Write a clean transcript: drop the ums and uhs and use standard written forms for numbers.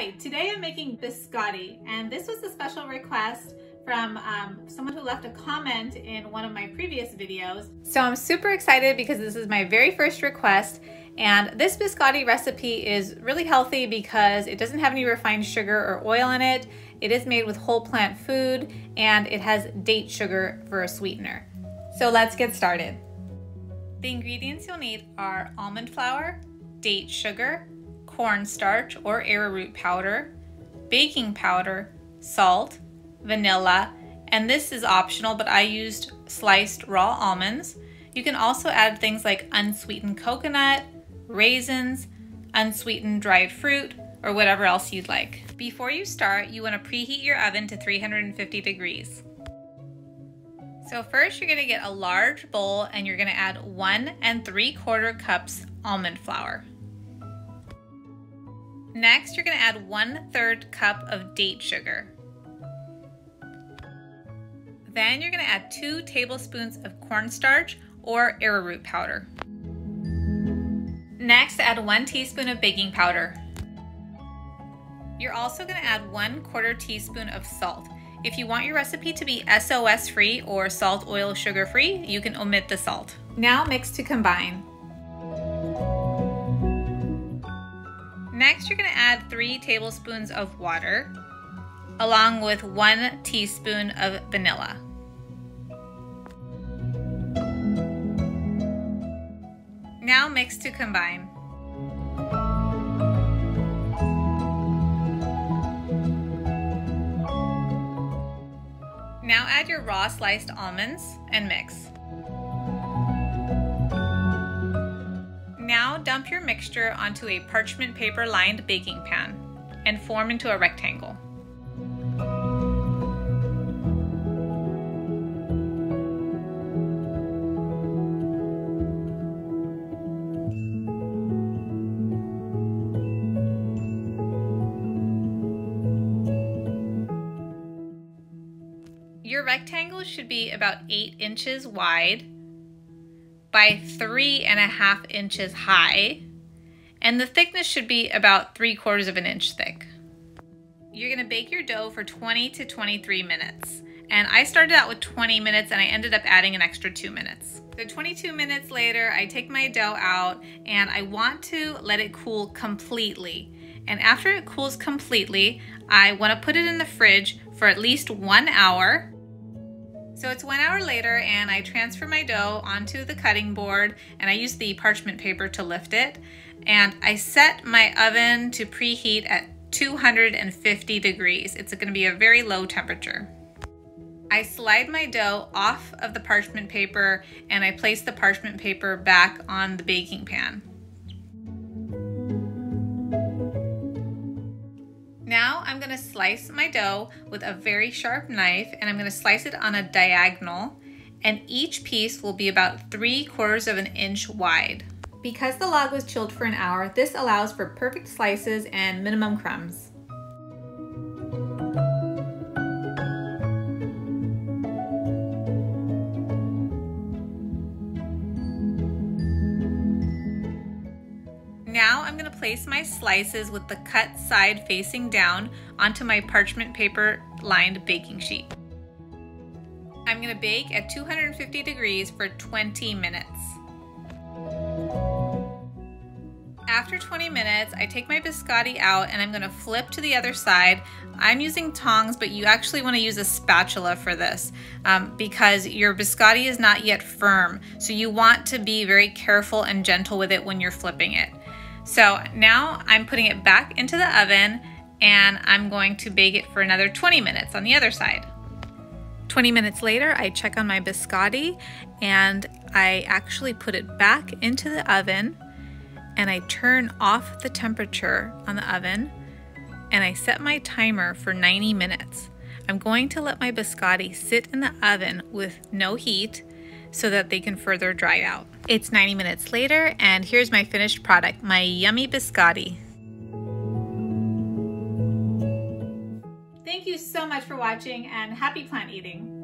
Hi, today I'm making biscotti, and this was a special request from someone who left a comment in one of my previous videos. So I'm super excited because this is my very first request, and this biscotti recipe is really healthy because it doesn't have any refined sugar or oil in it. It is made with whole plant food, and it has date sugar for a sweetener. So let's get started. The ingredients you'll need are almond flour, date sugar, cornstarch or arrowroot powder, baking powder, salt, vanilla, and this is optional, but I used sliced raw almonds. You can also add things like unsweetened coconut, raisins, unsweetened dried fruit, or whatever else you'd like. Before you start, you want to preheat your oven to 350 degrees. So first you're going to get a large bowl and you're going to add 1 3/4 cups almond flour. Next, you're going to add 1/3 cup of date sugar. Then you're going to add 2 tablespoons of cornstarch or arrowroot powder. Next, add 1 teaspoon of baking powder. You're also going to add 1/4 teaspoon of salt. If you want your recipe to be SOS free or salt, oil, sugar free, you can omit the salt. Now mix to combine. Next, you're going to add 3 tablespoons of water along with 1 teaspoon of vanilla. Now mix to combine. Now add your raw sliced almonds and mix. Now dump your mixture onto a parchment paper lined baking pan and form into a rectangle. Your rectangle should be about 8 inches wide by 3.5 inches high, and the thickness should be about 3/4 of an inch thick. You're gonna bake your dough for 20 to 23 minutes. And I started out with 20 minutes and I ended up adding an extra 2 minutes. So 22 minutes later, I take my dough out and I want to let it cool completely. And after it cools completely, I wanna put it in the fridge for at least 1 hour. So it's 1 hour later and I transfer my dough onto the cutting board and I use the parchment paper to lift it. And I set my oven to preheat at 250 degrees. It's gonna be a very low temperature. I slide my dough off of the parchment paper and I place the parchment paper back on the baking pan. Now I'm gonna slice my dough with a very sharp knife and I'm gonna slice it on a diagonal, and each piece will be about 3/4 of an inch wide. Because the log was chilled for an hour, this allows for perfect slices and minimum crumbs. Now I'm going to place my slices with the cut side facing down onto my parchment paper lined baking sheet. I'm going to bake at 250 degrees for 20 minutes. After 20 minutes, I take my biscotti out and I'm going to flip to the other side. I'm using tongs, but you actually want to use a spatula for this because your biscotti is not yet firm. So you want to be very careful and gentle with it when you're flipping it. So now I'm putting it back into the oven and I'm going to bake it for another 20 minutes on the other side. 20 minutes later, I check on my biscotti and I actually put it back into the oven and I turn off the temperature on the oven and I set my timer for 90 minutes. I'm going to let my biscotti sit in the oven with no heat so that they can further dry out. It's 90 minutes later and here's my finished product, my yummy biscotti. Thank you so much for watching and happy plant eating.